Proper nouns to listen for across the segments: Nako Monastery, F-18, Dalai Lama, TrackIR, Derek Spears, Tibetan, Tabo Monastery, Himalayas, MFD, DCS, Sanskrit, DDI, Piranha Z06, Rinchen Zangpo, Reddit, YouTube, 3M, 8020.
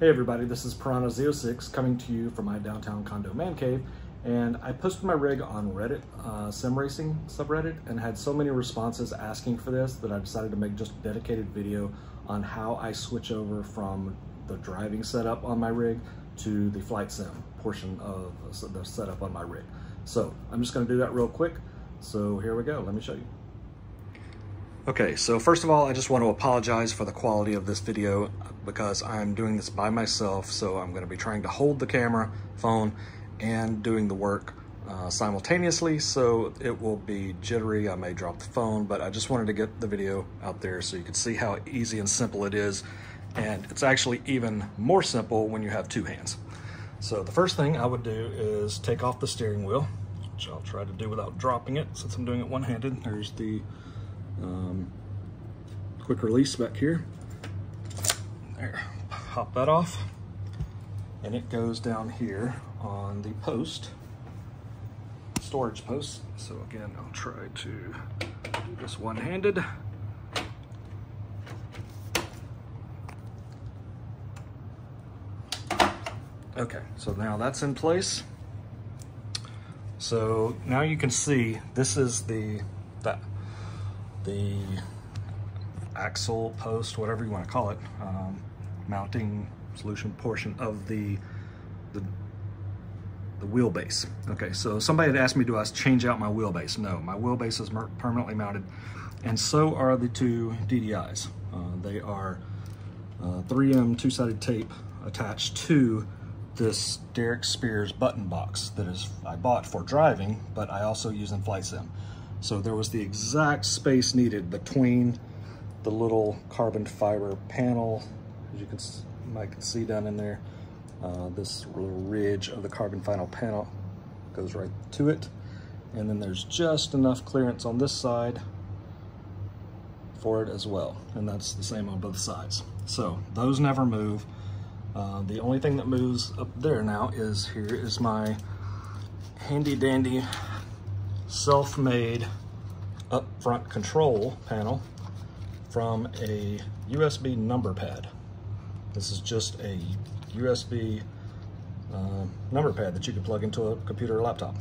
Hey everybody, this is Piranha Z06 coming to you from my downtown condo man cave, and I posted my rig on Reddit, sim racing subreddit, and had so many responses asking for this that I decided to make just a dedicated video on how I switch over from the driving setup on my rig to the flight sim portion of the setup on my rig. So I'm just going to do that real quick. So here we go. Let me show you. Okay, so first of all, I just want to apologize for the quality of this video because I'm doing this by myself, so I'm going to be trying to hold the camera, phone, and doing the work simultaneously, so it will be jittery. I may drop the phone, but I just wanted to get the video out there so you can see how easy and simple it is, and it's actually even more simple when you have two hands. So the first thing I would do is take off the steering wheel, which I'll try to do without dropping it since I'm doing it one-handed. There's the quick release back here. There, pop that off, and it goes down here on the post, storage post. So again, I'll try to do this one-handed. Okay, so now that's in place. So now you can see this is the axle, post, whatever you want to call it, mounting solution portion of the wheelbase. Okay, so somebody had asked me, do I change out my wheelbase? No, my wheelbase is permanently mounted, and so are the two DDIs. They are 3M two-sided tape attached to this Derek Spears button box that I bought for driving, but I also use in flight sim. So there was the exact space needed between the little carbon fiber panel, as you might see down in there. This little ridge of the carbon fiber panel goes right to it. And then there's just enough clearance on this side for it as well. And that's the same on both sides. So those never move. The only thing that moves up there now is here is my handy dandy self-made up front control panel from a USB number pad. This is just a USB number pad that you can plug into a computer or laptop.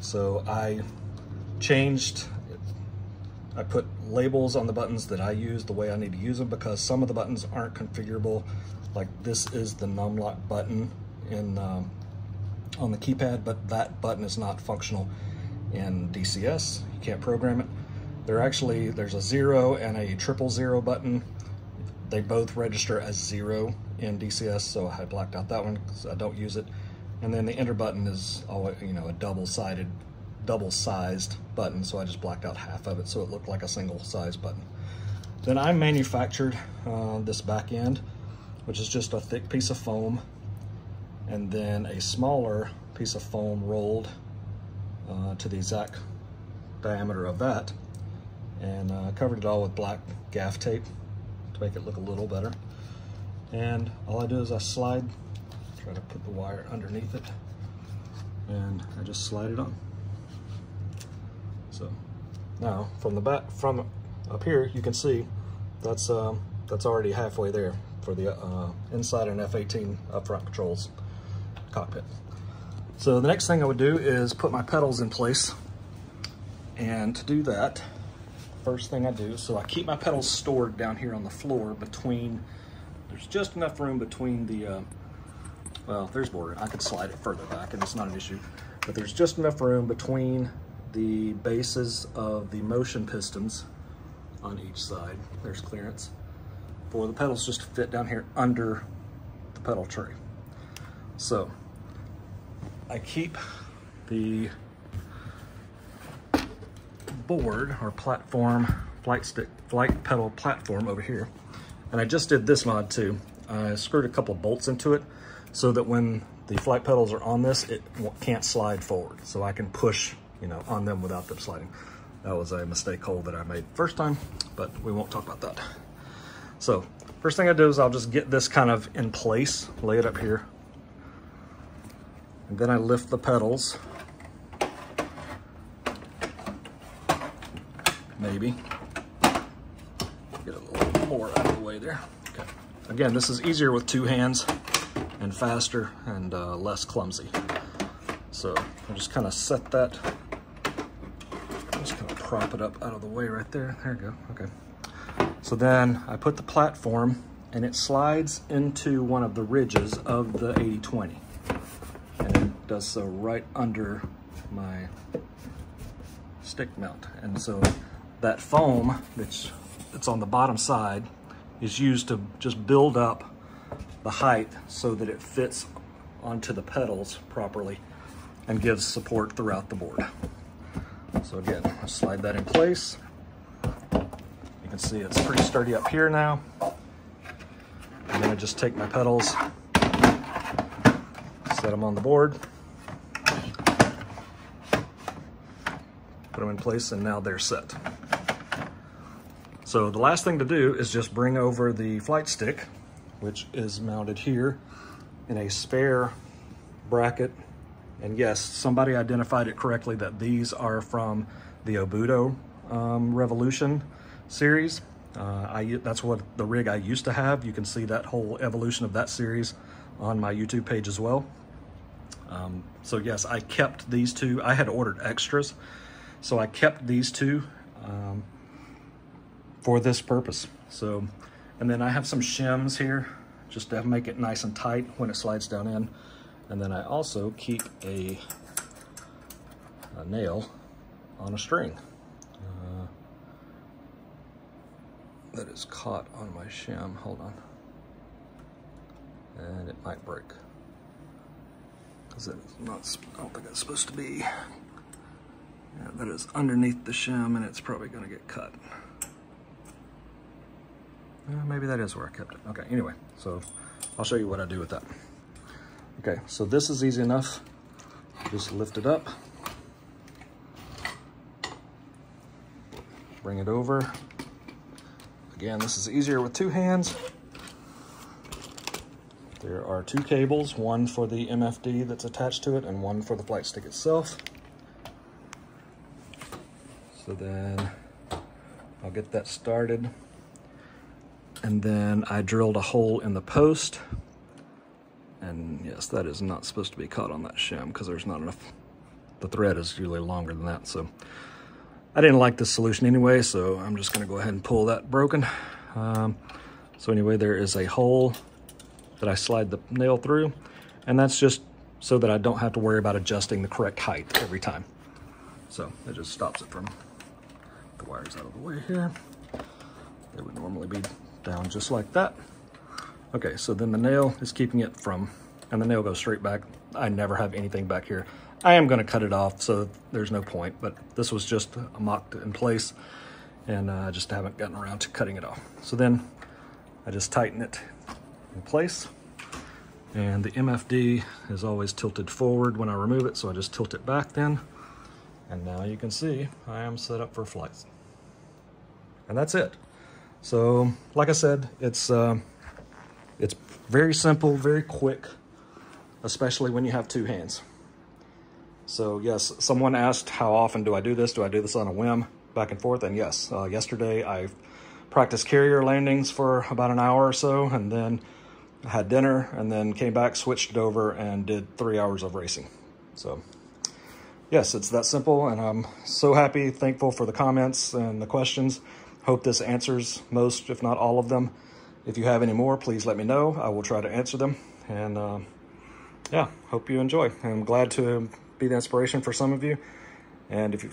So I put labels on the buttons that I use the way I need to use them, because some of the buttons aren't configurable. Like this is the num lock button on the keypad, but that button is not functional in DCS. You can't program it. There's a 0 and a 000 button. They both register as 0 in DCS, so I blacked out that one because I don't use it. And then the enter button is always, you know, a double-sized button, so I just blacked out half of it so it looked like a single-sized button. Then I manufactured this back end, which is just a thick piece of foam, and then a smaller piece of foam rolled to the exact diameter of that, and covered it all with black gaff tape to make it look a little better. And all I do is I try to put the wire underneath it, and I just slide it on. So now from up here, you can see that's already halfway there for the inside and F-18 up front controls cockpit. So the next thing I would do is put my pedals in place. And to do that, first thing I do, so I keep my pedals stored down here on the floor between, there's just enough room between the, well, there's more, I could slide it further back and it's not an issue, but there's just enough room between the bases of the motion pistons on each side. There's clearance for the pedals just to fit down here under the pedal tray. So I keep the board or platform, flight pedal platform over here. And I just did this mod too. I screwed a couple bolts into it so that when the flight pedals are on this, it can't slide forward. So I can push, you know, on them without them sliding. That was a mistake hole that I made first time, but we won't talk about that. So first thing I do is I'll just get this kind of in place, lay it up here. And then I lift the pedals, maybe. Get a little more out of the way there. Okay. I Again, this is easier with two hands and faster and less clumsy. So I'll just kind of set that, just kind of prop it up out of the way right there. There you go, okay. So then I put the platform and it slides into one of the ridges of the 8020. And it does so right under my stick mount. And so that foam that's on the bottom side is used to just build up the height so that it fits onto the pedals properly and gives support throughout the board. So again, I'll slide that in place. You can see it's pretty sturdy up here now. I'm gonna just take my pedals, set them on the board, put them in place, and now they're set. So the last thing to do is just bring over the flight stick, which is mounted here in a spare bracket. And yes, somebody identified it correctly that these are from the Obudo Revolution series. That's what the rig I used to have. You can see that whole evolution of that series on my YouTube page as well. So yes, I kept these two. I had ordered extras, so I kept these two for this purpose. So, and then I have some shims here just to make it nice and tight when it slides down in. And then I also keep a nail on a string that is caught on my shim. Hold on. And it might break. Because it's not, I don't think it's supposed to be. Yeah, that is underneath the shim and it's probably going to get cut. Maybe that is where I kept it. Okay, anyway, so I'll show you what I do with that. Okay, so this is easy enough. Just lift it up, bring it over. Again, this is easier with two hands. There are two cables, one for the MFD that's attached to it and one for the flight stick itself. So then I'll get that started. And then I drilled a hole in the post. And yes, that is not supposed to be caught on that shim because there's not enough. The thread is usually longer than that. So I didn't like this solution anyway, so I'm just gonna go ahead and pull that broken. So anyway, there is a hole that I slide the nail through, and that's just so that I don't have to worry about adjusting the correct height every time. So it just stops it from, the wires out of the way here. They would normally be down just like that. Okay, so then the nail is keeping it from, and the nail goes straight back. I never have anything back here. I am gonna cut it off, so there's no point, but this was just mocked in place, and I just haven't gotten around to cutting it off. So then I just tighten it in place, and the MFD is always tilted forward when I remove it, so I just tilt it back then, and now you can see I am set up for flights. And that's it. So, like I said, it's very simple, very quick, especially when you have two hands. So, yes, someone asked how often do I do this? Do I do this on a whim, back and forth? And yes, yesterday I practiced carrier landings for about an hour or so, and then I had dinner, and then came back, switched it over, and did 3 hours of racing. So, yes, it's that simple, and I'm so happy, thankful for the comments and the questions. Hope this answers most, if not all of them. If you have any more, please let me know. I will try to answer them. And yeah, hope you enjoy. I'm glad to be the inspiration for some of you. And if you,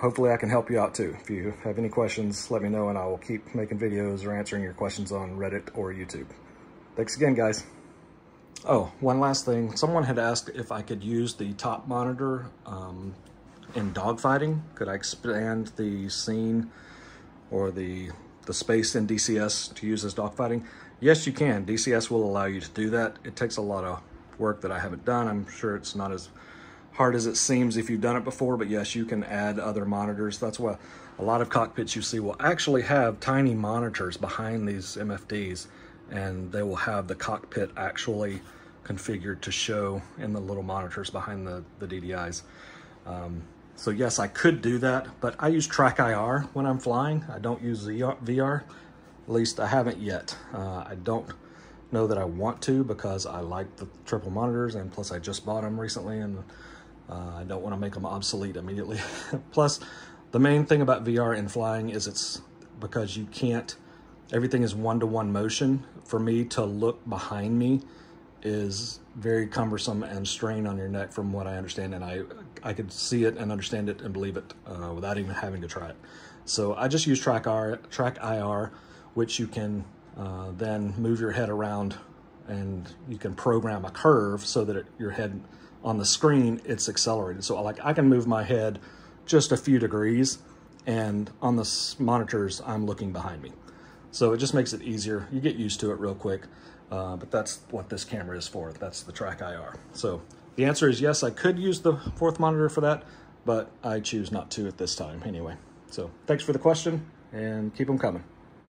hopefully I can help you out too. If you have any questions, let me know and I will keep making videos or answering your questions on Reddit or YouTube. Thanks again, guys. Oh, one last thing. Someone had asked if I could use the top monitor in dogfighting. Could I expand the scene or the space in DCS to use as dogfighting? Yes, you can. DCS will allow you to do that. It takes a lot of work that I haven't done. I'm sure it's not as hard as it seems if you've done it before, but yes, you can add other monitors. That's why a lot of cockpits you see will actually have tiny monitors behind these MFDs, and they will have the cockpit actually configured to show in the little monitors behind the DDIs. So yes, I could do that, but I use TrackIR when I'm flying. I don't use VR, at least I haven't yet. I don't know that I want to because I like the triple monitors, and plus I just bought them recently, and I don't want to make them obsolete immediately. Plus, the main thing about VR and flying is it's because you can't, everything is one-to-one motion. For me to look behind me is very cumbersome and strain on your neck from what I understand, and I could see it and understand it and believe it without even having to try it. So I just use TrackIR, which you can then move your head around and you can program a curve so that your head on the screen, it's accelerated. So like I can move my head just a few degrees, and on the monitors, I'm looking behind me. So it just makes it easier. You get used to it real quick, but that's what this camera is for. That's the TrackIR. So the answer is yes, I could use the fourth monitor for that, but I choose not to at this time anyway. So thanks for the question, and keep them coming.